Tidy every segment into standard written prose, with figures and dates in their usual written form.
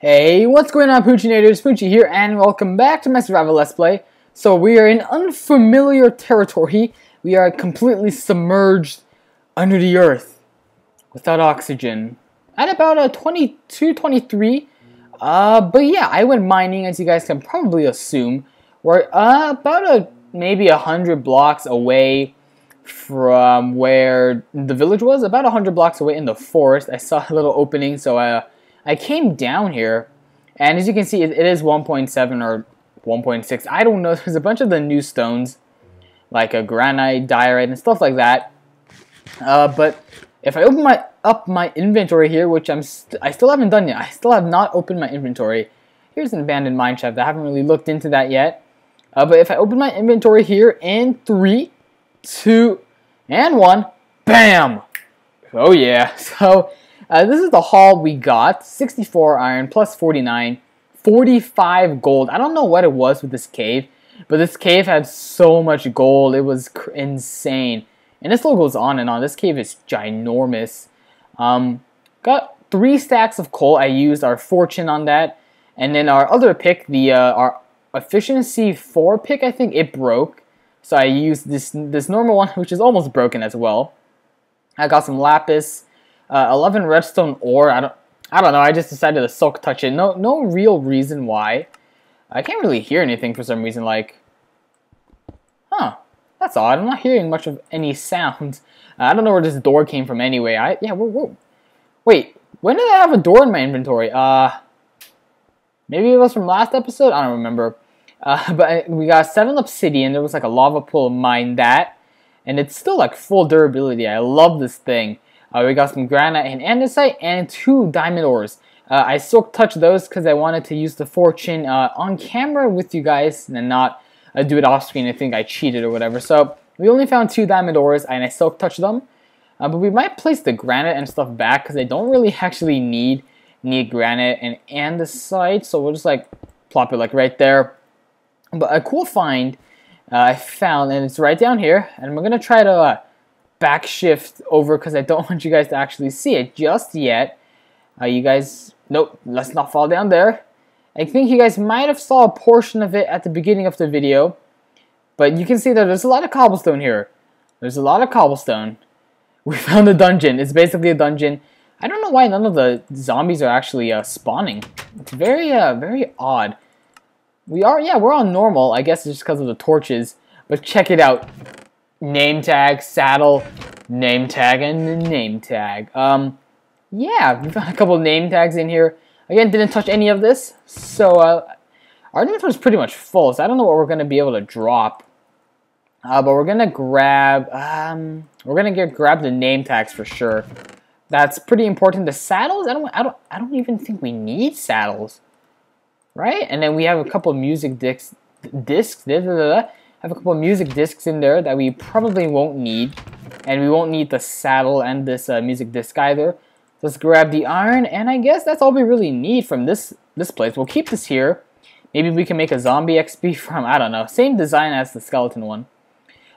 Hey, what's going on, Poochinators? Poochie here, and welcome back to my survival let's play. So we are in unfamiliar territory. We are completely submerged under the earth without oxygen at about 22, 23. But yeah, I went mining, as you guys can probably assume. We're about maybe 100 blocks away from where the village was. About 100 blocks away in the forest. I saw a little opening, so I came down here, and as you can see, it is 1.7 or 1.6. I don't know. There's a bunch of the new stones, like a granite, diorite, and stuff like that. But if I open up my inventory here, which I still haven't done yet. I still have not opened my inventory. Here's an abandoned mineshaft. I haven't really looked into that yet. But if I open my inventory here in 3, 2, and 1, bam! Oh yeah. So. This is the haul we got, 64 iron plus 49, 45 gold. I don't know what it was with this cave, but this cave had so much gold, it was insane. And this little goes on and on. This cave is ginormous. Got 3 stacks of coal. I used our fortune on that. And then our other pick, our efficiency 4 pick, I think, it broke. So I used this normal one, which is almost broken as well. I got some lapis. 11 redstone ore. I don't know. I just decided to silk touch it. No real reason why. I can't really hear anything for some reason. Like, huh? That's odd. I'm not hearing much of any sound. I don't know where this door came from anyway. Whoa. Wait. When did I have a door in my inventory? Maybe it was from last episode. I don't remember. But we got 7 obsidian. There was like a lava pool. Mine that, and it's still like full durability. I love this thing. We got some granite and andesite and 2 diamond ores. I silk touched those because I wanted to use the fortune on camera with you guys and not do it off screen and think I cheated or whatever. So we only found 2 diamond ores and I silk touched them. But we might place the granite and stuff back because I don't really actually need granite and andesite. So we'll just like plop it like right there. But a cool find I found, and it's right down here, and we're going to try to backshift over because I don't want you guys to actually see it just yet. You guys, nope, let's not fall down there. I think you guys might have saw a portion of it at the beginning of the video, but you can see that there's a lot of cobblestone here. There's a lot of cobblestone. We found a dungeon. It's basically a dungeon. I don't know why none of the zombies are actually spawning. It's very odd. We're on normal. I guess it's just because of the torches, but check it out. Name tag, saddle, name tag, and name tag. Yeah, we found a couple of name tags in here. Again, didn't touch any of this, so our inventory is pretty much full, so I don't know what we're going to be able to drop. But we're going to grab, grab the name tags for sure. That's pretty important. The saddles, I don't even think we need saddles, right? And then we have a couple of music discs. I have a couple of music discs in there that we probably won't need. And we won't need the saddle and this music disc either. Let's grab the iron, and I guess that's all we really need from this place. We'll keep this here. Maybe we can make a zombie XP from, I don't know, same design as the skeleton one.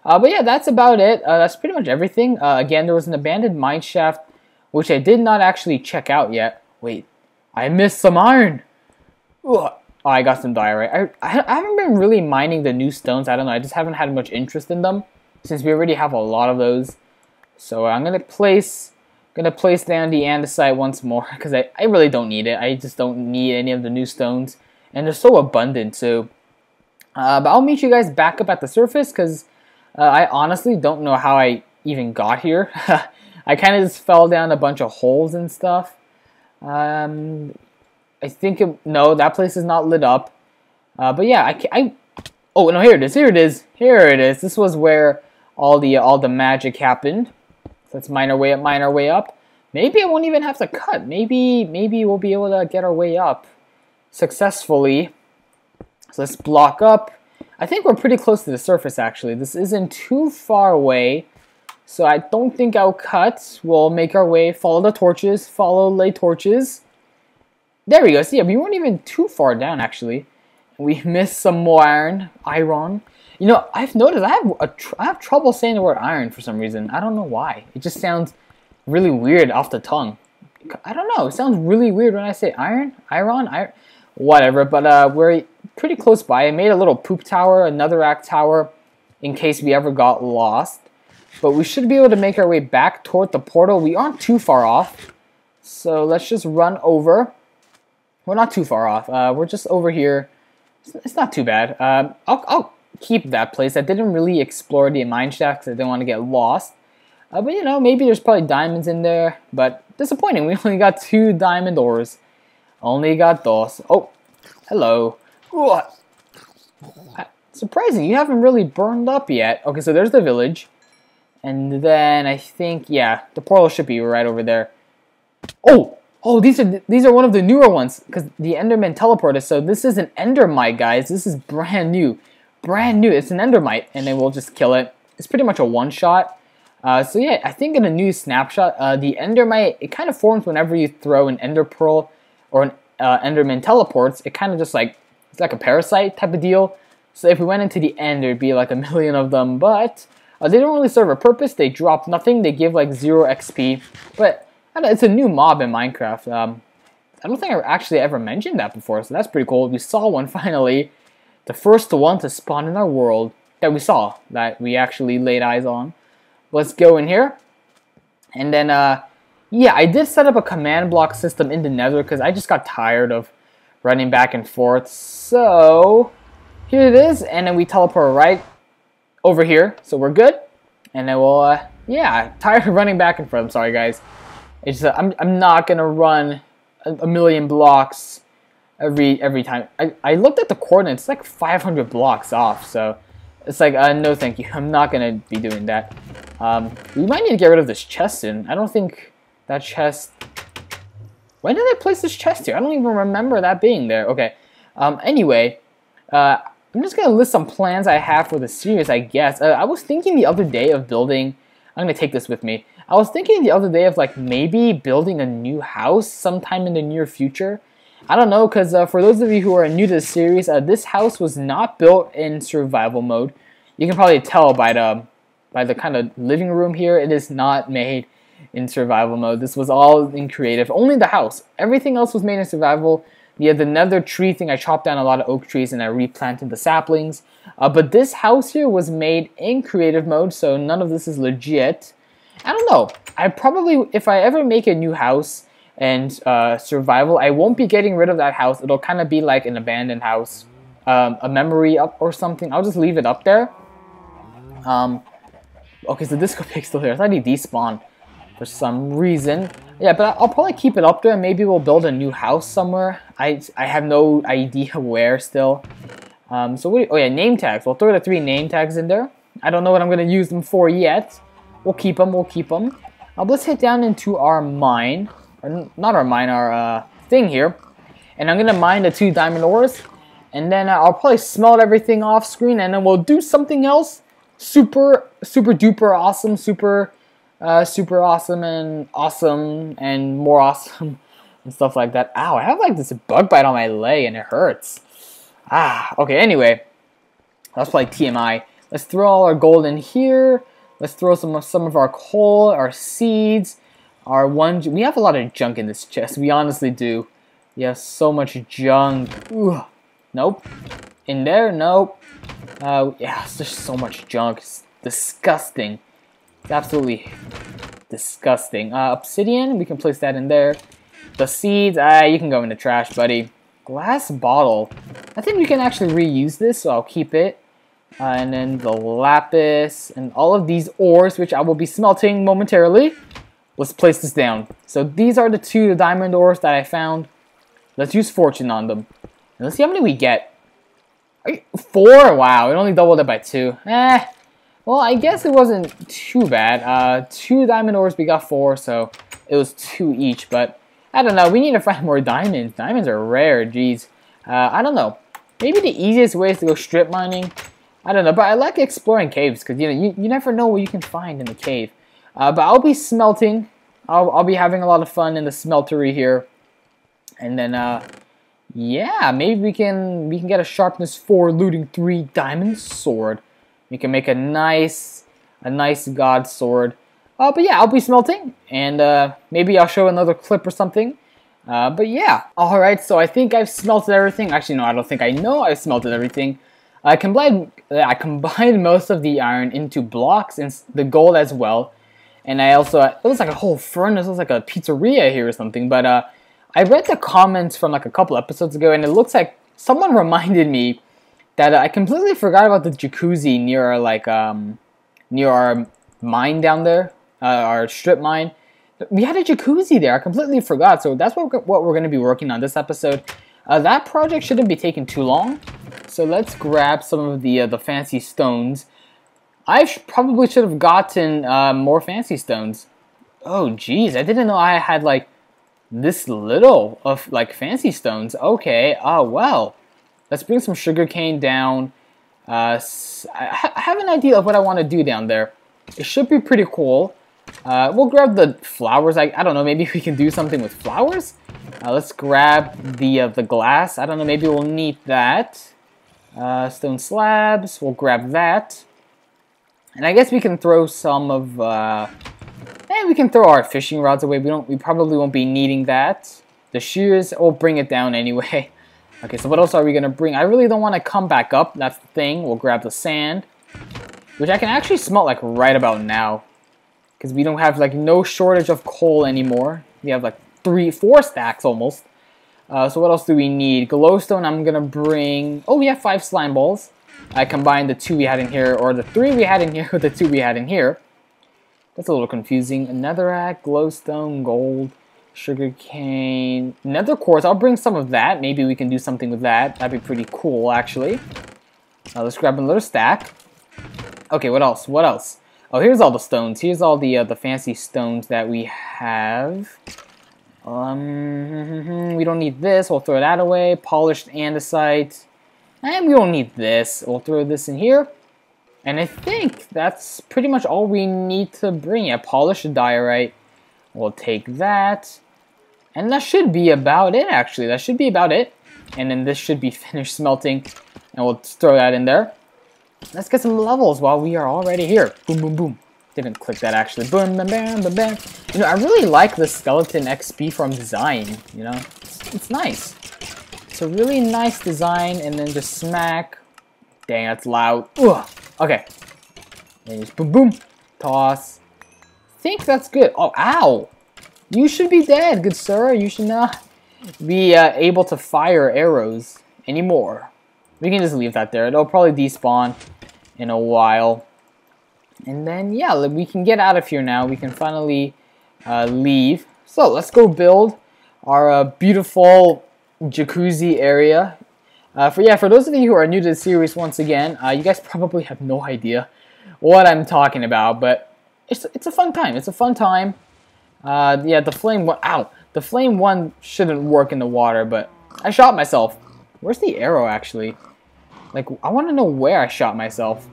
But yeah, that's about it. That's pretty much everything. Again, there was an abandoned mineshaft, which I did not actually check out yet. Wait, I missed some iron! Ugh. Oh, I got some diorite. I haven't been really mining the new stones. I don't know. I just haven't had much interest in them since we already have a lot of those. So I'm gonna place down the andesite once more because I really don't need it. I just don't need any of the new stones, and they're so abundant too. But I'll meet you guys back up at the surface because I honestly don't know how I even got here. I kind of just fell down a bunch of holes and stuff. I think no, that place is not lit up. But yeah, oh no, here it is. This was where all the magic happened. So let's mine our way up. Maybe I won't even have to cut. Maybe we'll be able to get our way up successfully. So let's block up. I think we're pretty close to the surface actually. This isn't too far away, so I don't think I'll cut. We'll make our way. Follow the torches. Follow lay torches. There we go. So yeah, we weren't even too far down actually. We missed some more iron. Iron. You know, I've noticed I have trouble saying the word iron for some reason. I don't know why. It just sounds really weird off the tongue. I don't know. It sounds really weird when I say iron. Iron. Whatever. But we're pretty close by. I made a little poop tower, another rack tower, in case we ever got lost. But we should be able to make our way back toward the portal. We aren't too far off. So let's just run over. We're not too far off. We're just over here. It's not too bad. I'll keep that place. I didn't really explore the mine shaft because I didn't want to get lost. But you know, maybe there's probably diamonds in there. But disappointing, we only got 2 diamond ores. Only got those. Oh, hello. Ooh. Surprising, you haven't really burned up yet. Okay, so there's the village. And then I think, yeah, the portal should be right over there. Oh! Oh, these are one of the newer ones, because the Enderman teleported. So this is an Endermite, guys. This is brand new. Brand new. It's an Endermite, and then we'll just kill it. It's pretty much a one-shot. So yeah, I think in a new snapshot, the Endermite, it kind of forms whenever you throw an Ender Pearl or an Enderman teleports. It kind of just like, it's like a parasite type of deal. So if we went into the end, there'd be like a million of them, but they don't really serve a purpose. They drop nothing. They give like 0 XP, but I don't know, it's a new mob in Minecraft. I don't think I actually ever mentioned that before, so that's pretty cool. We saw one finally. The first one to spawn in our world that we saw, that we actually laid eyes on. Let's go in here. And then, yeah, I did set up a command block system in the Nether because I just got tired of running back and forth. So here it is, and then we teleport right over here, so we're good. And then we'll, yeah, tired of running back and forth. I'm sorry, guys. It's just, I'm not gonna run a million blocks every time. I looked at the coordinates, it's like 500 blocks off, so it's like no thank you. I'm not gonna be doing that. We might need to get rid of this chest in. I don't think that chest. When did I place this chest here? I don't even remember that being there. Okay. Anyway, I'm just gonna list some plans I have for the series, I guess. I was thinking the other day of building. I'm gonna take this with me. I was thinking the other day of like maybe building a new house sometime in the near future. I don't know, because for those of you who are new to the series, this house was not built in survival mode. You can probably tell by the kind of living room here, it is not made in survival mode. This was all in creative. Only the house. Everything else was made in survival. Yeah, the nether tree thing, I chopped down a lot of oak trees and I replanted the saplings. But this house here was made in creative mode, so none of this is legit. I don't know. I probably, if I ever make a new house and survival, I won't be getting rid of that house. It'll kind of be like an abandoned house, a memory up or something. I'll just leave it up there. Okay, so Disco Pig's still here. It's already despawned for some reason. Yeah, but I'll probably keep it up there and maybe we'll build a new house somewhere. I have no idea where still. So what do you, oh yeah, name tags. We'll throw the 3 name tags in there. I don't know what I'm going to use them for yet. We'll keep them, let's head down into our mine. Or not our mine, our thing here. And I'm going to mine the 2 diamond ores. And then I'll probably smelt everything off screen. And then we'll do something else super duper awesome, super awesome and awesome and more awesome and stuff like that. Ow, I have like this bug bite on my leg and it hurts. Ah, okay, anyway. That's like TMI. Let's throw all our gold in here. Let's throw some of our coal, our seeds, our one... We have a lot of junk in this chest. We honestly do. We have so much junk. Ooh, nope. In there, nope. Yeah, there's so much junk. It's disgusting. It's absolutely disgusting. Obsidian, we can place that in there. The seeds, you can go in the trash, buddy. Glass bottle. I think we can actually reuse this, so I'll keep it. And then the lapis and all of these ores, which I will be smelting momentarily. Let's place this down. So these are the 2 diamond ores that I found. Let's use fortune on them. And let's see how many we get. 4? Wow, it only doubled it by 2. Eh. Well, I guess it wasn't too bad. 2 diamond ores, we got 4, so it was 2 each. But I don't know. We need to find more diamonds. Diamonds are rare. Jeez. I don't know. Maybe the easiest way is to go strip mining. I don't know. But I like exploring caves because you know you never know what you can find in the cave. But I'll be smelting. I'll be having a lot of fun in the smeltery here. And then yeah, maybe we can get a sharpness 4 looting 3 diamond sword. You can make a nice god sword. But yeah, I'll be smelting, and maybe I'll show another clip or something. But yeah, alright, so I think I've smelted everything. Actually, no, I don't think I know I've smelted everything. I combined most of the iron into blocks and the gold as well. And I also, it was like a whole furnace, it was like a pizzeria here or something. But I read the comments from like a couple episodes ago, and it looks like someone reminded me that I completely forgot about the jacuzzi near our, like, near our mine down there, our strip mine. We had a jacuzzi there. I completely forgot. So that's what we're going to be working on this episode. That project shouldn't be taking too long. So let's grab some of the fancy stones. I probably should have gotten more fancy stones. Oh, geez. I didn't know I had, like, this little of, like, fancy stones. Okay. Oh, well. Let's bring some sugarcane down. I have an idea of what I want to do down there. It should be pretty cool. We'll grab the flowers. I don't know, maybe we can do something with flowers? Let's grab the glass. I don't know, maybe we'll need that. Stone slabs, we'll grab that. And I guess we can throw some of... eh, we can throw our fishing rods away. We probably won't be needing that. The shears, we'll bring it down anyway. Okay, so what else are we going to bring? I really don't want to come back up, that's the thing. We'll grab the sand, which I can actually smelt like right about now. Because we don't have, like, no shortage of coal anymore. We have, like, 3, 4 stacks almost. So what else do we need? Glowstone, I'm going to bring... Oh, we have 5 slime balls. I combined the 2 we had in here, or the 3 we had in here with the 2 we had in here. That's a little confusing. Netherrack, glowstone, gold, sugarcane, nether quartz. I'll bring some of that. Maybe we can do something with that. That'd be pretty cool, actually. Let's grab another stack. Okay, what else? What else? Oh, here's all the stones. Here's all the fancy stones that we have. We don't need this. We'll throw that away. Polished andesite. And we don't need this. We'll throw this in here. And I think that's pretty much all we need to bring. Yeah, polished diorite. We'll take that. And that should be about it, actually. That should be about it. And then this should be finished smelting. And we'll throw that in there. Let's get some levels while we are already here. Boom, boom, boom. Didn't click that, actually. Boom, bam, bam, bam, bam. You know, I really like the skeleton XP from design, you know. It's nice. It's a really nice design, and then just smack. Dang, that's loud. Ugh. Okay. And just boom, boom. Toss. Think that's good. Oh, ow. You should be dead, good sir. You should not be able to fire arrows anymore. We can just leave that there. It'll probably despawn in a while. And then, yeah, we can get out of here now. We can finally leave. So let's go build our beautiful jacuzzi area. For those of you who are new to the series, once again, you guys probably have no idea what I'm talking about, but it's a fun time. It's a fun time. Yeah, the flame one. Ow! The flame one shouldn't work in the water, but I shot myself. Where's the arrow, actually? Like, I want to know where I shot myself.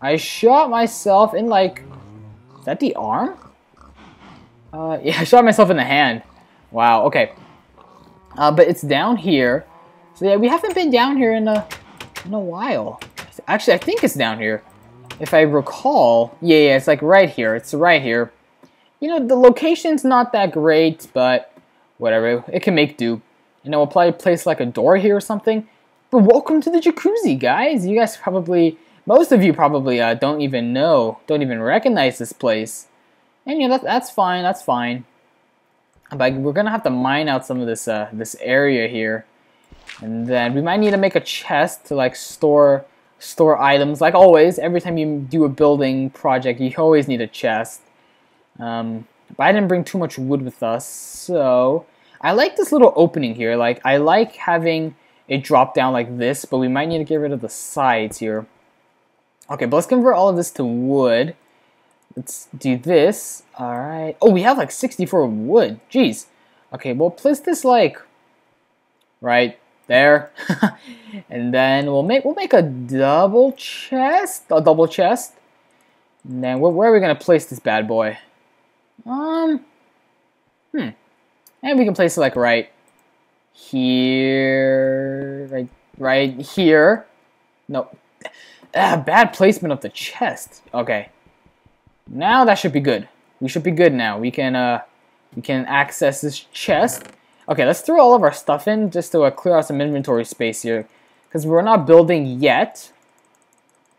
I shot myself in, like... Is that the arm? Yeah, I shot myself in the hand. Wow, okay. But it's down here. So, yeah, we haven't been down here in a while. Actually, I think it's down here. If I recall... Yeah, it's, like, right here. It's right here. You know, the location's not that great, but... Whatever, it can make do. And then we'll probably place like a door here or something. But welcome to the jacuzzi, guys. You guys probably, most of you probably don't even know, don't even recognize this place. And yeah, that's fine, that's fine. But we're gonna have to mine out some of this this area here. And then we might need to make a chest to like store items. Like always, every time you do a building project, you always need a chest. But I didn't bring too much wood with us, so... I like this little opening here, like, I like having it drop down like this, but we might need to get rid of the sides here. Okay, but let's convert all of this to wood. Let's do this, alright. Oh, we have like 64 wood, jeez. Okay, we'll place this like, right there. And then we'll make a double chest, And then where are we gonna place this bad boy? And we can place it like right here, right here. No, bad placement of the chest. Okay, now that should be good. We should be good now. We can access this chest. Okay, let's throw all of our stuff in just to clear out some inventory space here, because we're not building yet.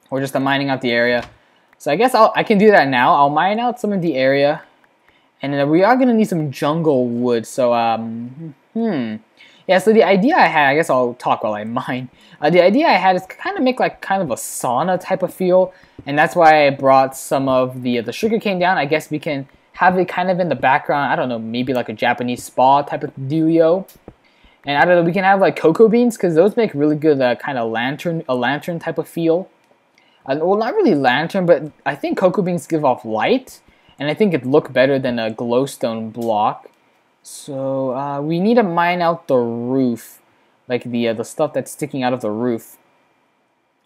We're just mining out the area. So I guess I can do that now. I'll mine out some of the area. And then we are going to need some jungle wood. So, yeah, so the idea I had, I guess I'll talk while I mine. The idea I had is kind of make like kind of a sauna type of feel. And that's why I brought some of the sugarcane down. I guess we can have it kind of in the background. I don't know, maybe like a Japanese spa type of dealio. And I don't know, we can have like cocoa beans, because those make really good kind of lantern type of feel. Well, not really lantern, but I think cocoa beans give off light. And I think it'd look better than a glowstone block. So we need to mine out the roof, like the stuff that's sticking out of the roof.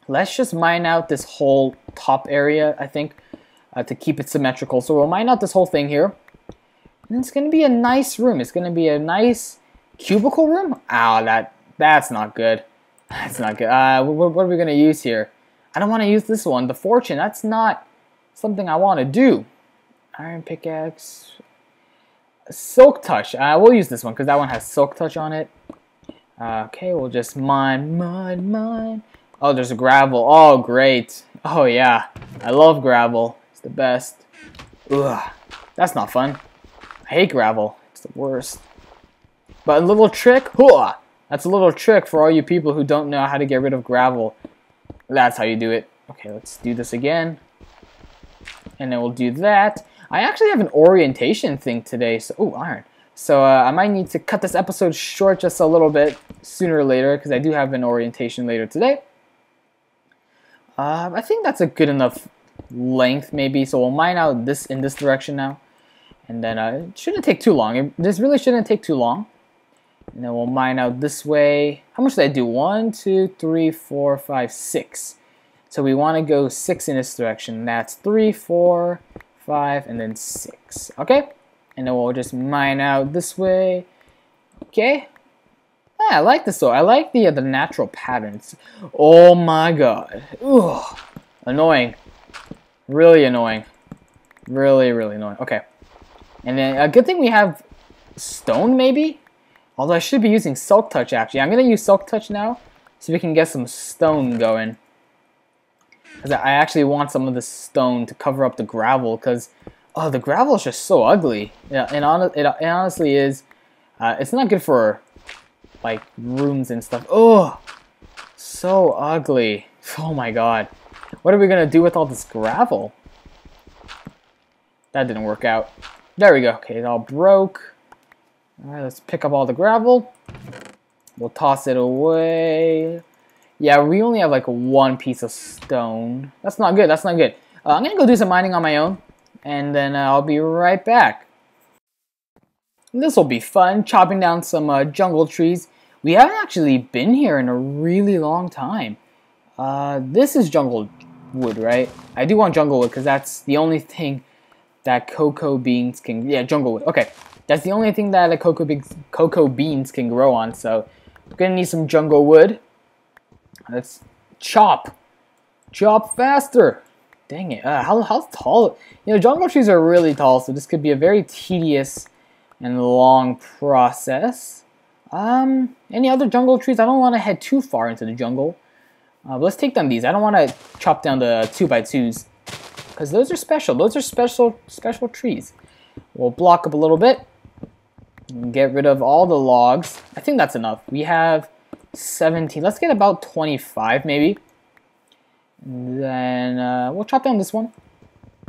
Let's just mine out this whole top area, I think, to keep it symmetrical. So we'll mine out this whole thing here. And it's going to be a nice room. It's going to be a nice cubicle room. Ow, that's not good. That's not good. What are we going to use here? I don't want to use this one. The fortune, that's not something I want to do. Iron pickaxe, silk touch. We'll use this one because that one has silk touch on it. Okay, we'll just mine. Oh, there's gravel. Oh, great. Oh yeah, I love gravel. It's the best. Ugh, that's not fun. I hate gravel. It's the worst. But a little trick. Hooah! That's a little trick for all you people who don't know how to get rid of gravel. That's how you do it. Okay, let's do this again, and then we'll do that. I actually have an orientation thing today, so oh, iron. So I might need to cut this episode short just a little bit sooner or later, because I do have an orientation later today. I think that's a good enough length, maybe. So we'll mine out this in this direction now, and then it shouldn't take too long. This really shouldn't take too long. And then we'll mine out this way. How much did I do? 1, 2, 3, 4, 5, 6. So we want to go 6 in this direction. That's 3, 4, 5, and then 6. Okay, and then we'll just mine out this way. Okay, yeah, I like this though. I like the natural patterns. Oh my god, ooh, annoying, really annoying, really annoying. Okay, and then a good thing we have stone maybe. Although I should be using silk touch actually. I'm gonna use silk touch now so we can get some stone going. Because I actually want some of this stone to cover up the gravel, because oh, the gravel is just so ugly. Yeah, and it honestly is. It's not good for like rooms and stuff. Oh, so ugly. Oh my god, what are we gonna do with all this gravel? That didn't work out. There we go. Okay, it all broke. All right, let's pick up all the gravel. We'll toss it away. Yeah, we only have like one piece of stone. That's not good, that's not good. I'm gonna go do some mining on my own, and then I'll be right back. This will be fun, chopping down some jungle trees. We haven't actually been here in a really long time. This is jungle wood, right? I do want jungle wood, because that's the only thing that cocoa beans can... Yeah, jungle wood, okay. That's the only thing that cocoa beans can grow on, so we're gonna need some jungle wood. Let's chop. Chop faster. Dang it. How tall? You know, jungle trees are really tall, so this could be a very tedious and long process. Any other jungle trees? I don't want to head too far into the jungle. But let's take down these. I don't want to chop down the 2x2s, because those are special. Those are special trees. We'll block up a little bit and get rid of all the logs. I think that's enough. We have 17. Let's get about 25 maybe. And then we'll chop down this one.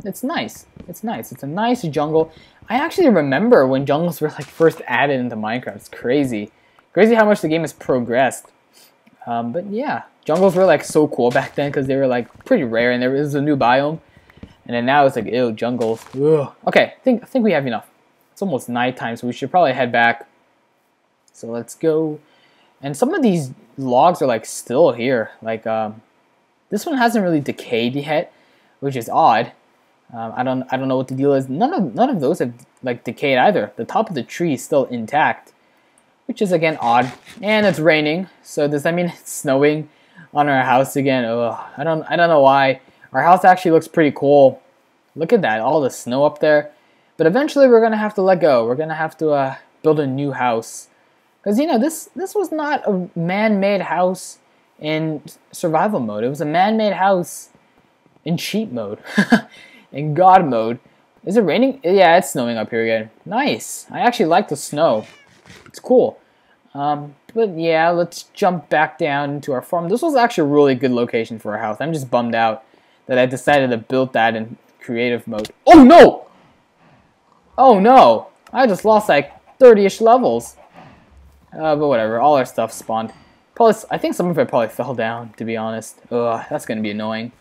It's nice. It's nice. It's a nice jungle. I actually remember when jungles were like first added into Minecraft. It's crazy. Crazy how much the game has progressed. But yeah, jungles were like so cool back then, because they were like pretty rare and there was a new biome. And then now it's like, ew, jungles. Ugh. Okay, I think we have enough. It's almost nighttime, so we should probably head back. So let's go. And some of these logs are like still here. Like this one hasn't really decayed yet, which is odd. I don't know what the deal is. None of those have like decayed either. The top of the tree is still intact, which is again odd. And it's raining, so does that mean it's snowing on our house again? Ugh, I don't know why. Our house actually looks pretty cool. Look at that, all the snow up there. But eventually we're going to have to let go. We're going to have to build a new house. Because, you know, this was not a man-made house in survival mode. It was a man-made house in cheat mode. In God mode. Is it raining? Yeah, it's snowing up here again. Nice. I actually like the snow. It's cool. But yeah, let's jump back down into our farm. This was actually a really good location for a house. I'm just bummed out that I decided to build that in creative mode. Oh no! Oh no! I just lost like 30-ish levels. But whatever, all our stuff spawned. Probably, I think some of it probably fell down, to be honest. Ugh, that's gonna be annoying.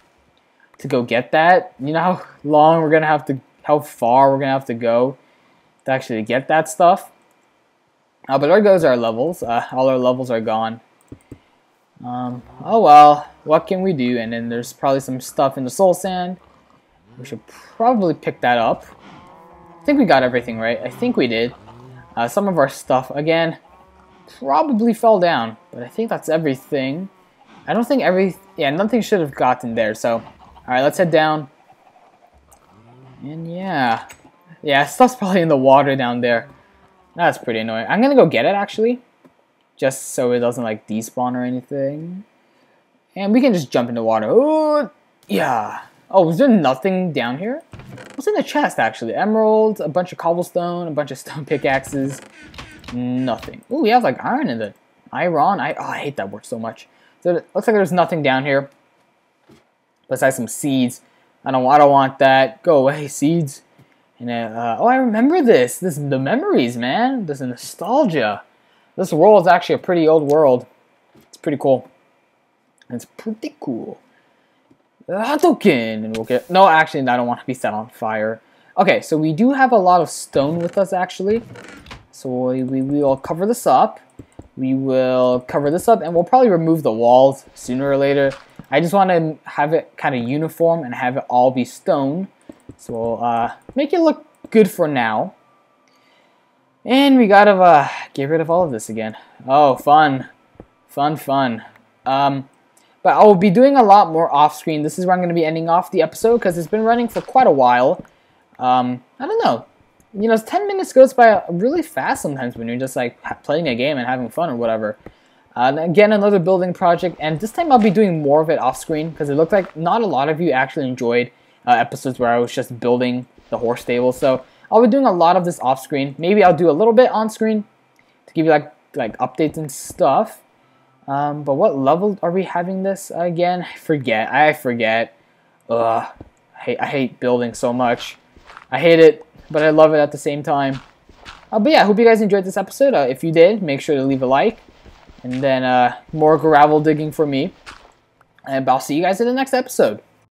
To go get that, you know how long we're gonna have to, how far we're gonna have to go to actually get that stuff. But there goes our levels. All our levels are gone. Oh well, what can we do? And then there's probably some stuff in the soul sand. We should probably pick that up. I think we got everything right. I think we did. Some of our stuff, again, probably fell down. But I think that's everything. I don't think yeah, nothing should have gotten there. So, alright, let's head down. And yeah. Yeah, stuff's probably in the water down there. That's pretty annoying. I'm gonna go get it, actually. Just so it doesn't, like, despawn or anything. And we can just jump in the water. Ooh, yeah. Oh, was there nothing down here? What's in the chest, actually? Emeralds, a bunch of cobblestone, a bunch of stone pickaxes. Nothing. Ooh, we have, like, iron in the... Iron? Oh, I hate that word so much. So it looks like there's nothing down here. Besides some seeds. I don't want that. Go away, seeds. And oh, I remember this. The memories, man. This nostalgia. This world is actually a pretty old world. It's pretty cool. It's pretty cool. And we'll get... No, actually, I don't want to be set on fire. Okay, so we do have a lot of stone with us, actually. So we will cover this up. We will cover this up, and we'll probably remove the walls sooner or later. I just want to have it kind of uniform and have it all be stone. So we'll make it look good for now. And we gotta get rid of all of this again. Oh, fun. Fun, fun. But I'll be doing a lot more off screen. This is where I'm going to be ending off the episode because it's been running for quite a while. I don't know. You know, 10 minutes goes by really fast sometimes when you're just like playing a game and having fun or whatever. Again, another building project. And this time I'll be doing more of it off screen because it looked like not a lot of you actually enjoyed episodes where I was just building the horse stable. So I'll be doing a lot of this off screen. Maybe I'll do a little bit on screen to give you like updates and stuff. But what level are we having this again? I forget. Ugh, I hate building so much. I hate it, but I love it at the same time. But yeah, I hope you guys enjoyed this episode. If you did, make sure to leave a like. And then more gravel digging for me. And I'll see you guys in the next episode.